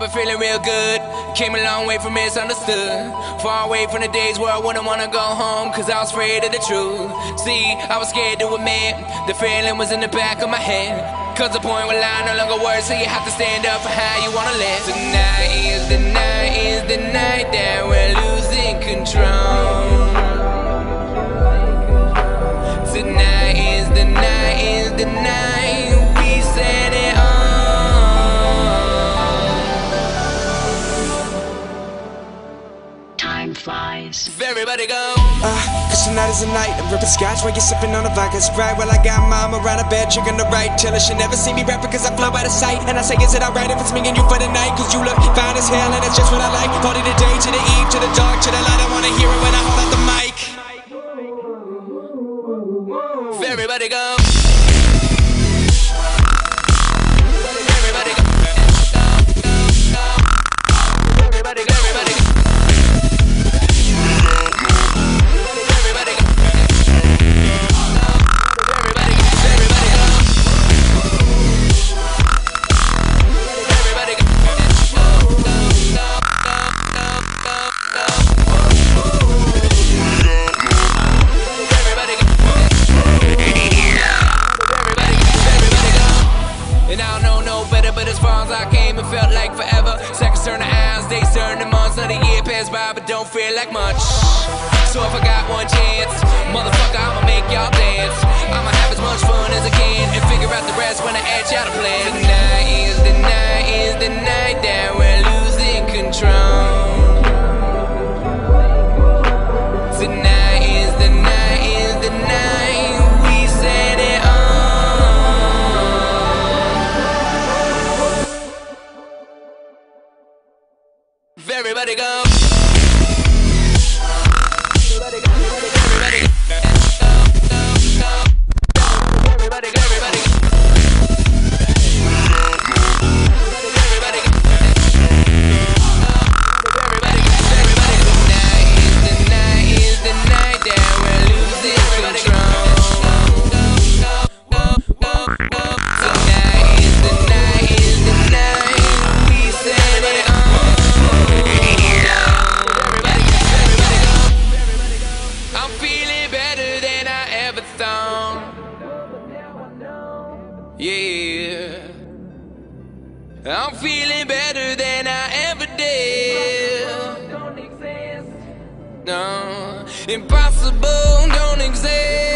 I've been feeling real good. Came a long way from misunderstood. Far away from the days where I wouldn't wanna go home, cause I was afraid of the truth. See, I was scared to admit the feeling was in the back of my head. Cause the point where lie no longer works, so you have to stand up for how you wanna live. Tonight is the night, is the night that we're losing control. Tonight is the night, is the night we set it on. Everybody go. Cause tonight is the night. I'm ripping scotch while you're sipping on a vodka Sprite. Well, I got mom around a bed, tricking the right. Tell her she never see me rapping cause I flow out of sight. And I say, is it alright if it's me and you for the night? Cause you look fine as hell and that's just what I like. Party the day, to the eve, to the dark, to the light. I wanna hear it when I hold out the mic. Everybody go. Everybody go. Everybody go. Everybody go. Impossible don't exist.